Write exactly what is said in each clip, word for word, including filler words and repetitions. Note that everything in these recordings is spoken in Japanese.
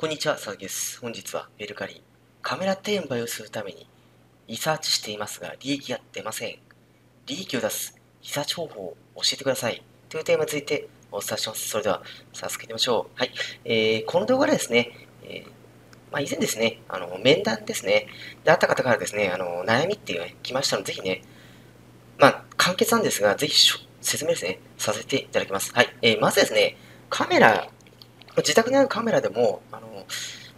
こんにちは、佐々木です。本日はメルカリ。カメラ転売をするためにリサーチしていますが、利益が出ません。利益を出すリサーチ方法を教えてください。というテーマについてお伝えします。それでは、早速いきましょう。はい。えー、この動画でですね、えー、まあ、以前ですね、あの、面談ですね、であった方からですね、あの、悩みっていうのが来ましたので、ぜひね、まあ、簡潔なんですが、ぜひ説明ですね、させていただきます。はい。えー、まずですね、カメラ、自宅にあるカメラでも、あの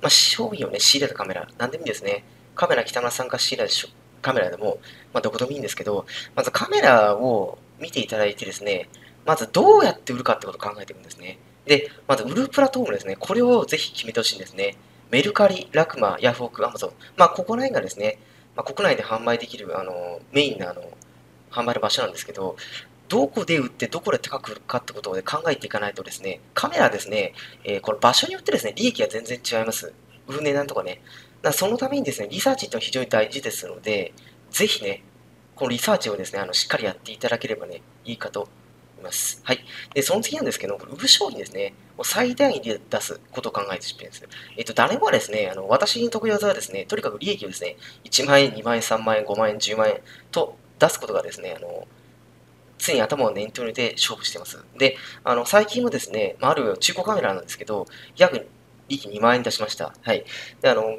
まあ、商品を、ね、仕入れたカメラ、なんでもいいですね。カメラ、北村さんが仕入れたカメラでも、まあ、どこでもいいんですけど、まずカメラを見ていただいてですね、まずどうやって売るかってことを考えていくんですね。で、まず売るプラットフォームですね、これをぜひ決めてほしいんですね。メルカリ、ラクマ、ヤフオク、アマゾン。まあ、ここら辺がですね、まあ、国内で販売できるあのメインなあの販売の場所なんですけど、どこで売ってどこで高く売るかってことを、ね、考えていかないとですね、カメラですね、えー、この場所によってですね、利益が全然違います。売る値段とかね。だからそのためにですね、リサーチってのは非常に大事ですので、ぜひね、このリサーチをですね、あのしっかりやっていただければね、いいかと思います。はい。で、その次なんですけど、これ売る商品ですね、もう最大限に出すことを考えてしまいます。えっと、誰もはですね、あの私の得意技はですね、とにかく利益をですね、いちまんえん、にまんえん、さんまんえん、ごまんえん、じゅうまんえんと出すことがですね、あの常に頭を念頭にで勝負しています。で、あの最近もですね、まあ、ある中古カメラなんですけど、約利益にまんえん出しました。はい。で、あの、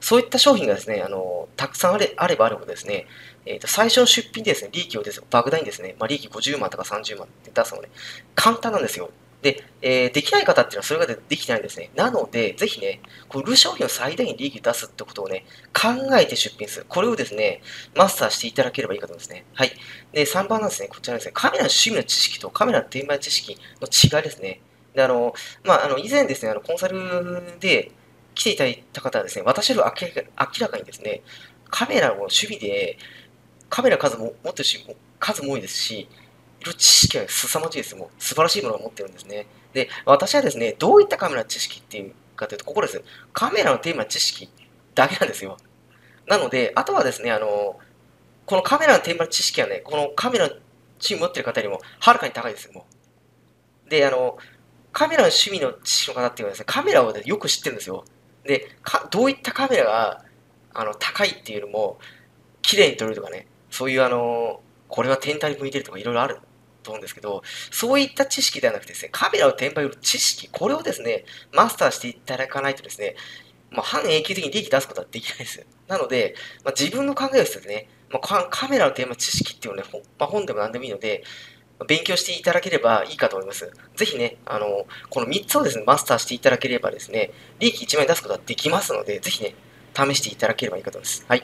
そういった商品がですね、あのたくさんあれ、あればあるほどですね、えーと、最初の出品でですね、利益をですね、莫大にですね、まあ、利益ごじゅうまんとかさんじゅうまんって出すので、ね、簡単なんですよ。で、えー、できない方っていうのはそれが で, できてないんですね。なので、ぜひね、この売る商品を最大限利益を出すってことをね、考えて出品する。これをですね、マスターしていただければいいかと思いますね。はい。で、さんばんなんですね、こちらですね、カメラの趣味の知識とカメラの転売知識の違いですね。で、あの、まあ、あの以前ですね、あのコンサルで来ていただいた方はですね、私より明らかにですね、カメラを趣味で、カメラ数も持ってるし、数も多いですし、知識はすさまじいです。もう素晴らしいものを持ってるんですね。で、私はですね、どういったカメラ知識っていうかというと、ここです。カメラのテーマ知識だけなんですよ。なので、あとはですね、あの、このカメラのテーマ知識はね、このカメラの趣味持ってる方よりもはるかに高いですよ、もう。で、あの、カメラの趣味の知識の方っていうのはですね、カメラを、ね、よく知ってるんですよ。で、どういったカメラがあの高いっていうよりも、綺麗に撮れるとかね、そういうあの、これは天体に向いてるとかいろいろある。と思うんですけど、そういった知識ではなくてですね、カメラを転売売る知識、これをですね、マスターしていただかないとですね、まあ、半永久的に利益出すことはできないです。なので、まあ、自分の考えをしてですね、まあ、カメラのテーマ知識っていうのは、ね、まあ、本でも何でもいいので、勉強していただければいいかと思います。ぜひね、あの、このみっつをですね、マスターしていただければですね、利益いちまんえん出すことはできますので、ぜひね、試していただければいいかと思います。はい。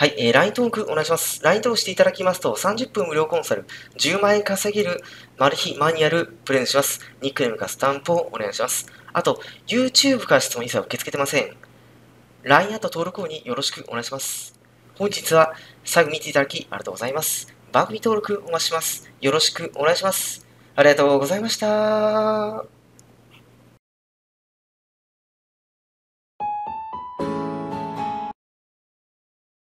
はい、えー、ライン 登録お願いします。ライン 登録していただきますと、さんじゅっぷん無料コンサル、じゅうまんえん稼げるマル秘マニュアルプレゼントします。ニックネームかスタンプをお願いします。あと、YouTube から質問一切受け付けてません。ライン アット登録後によろしくお願いします。本日は最後見ていただきありがとうございます。番組登録お待ちします。よろしくお願いします。ありがとうございました。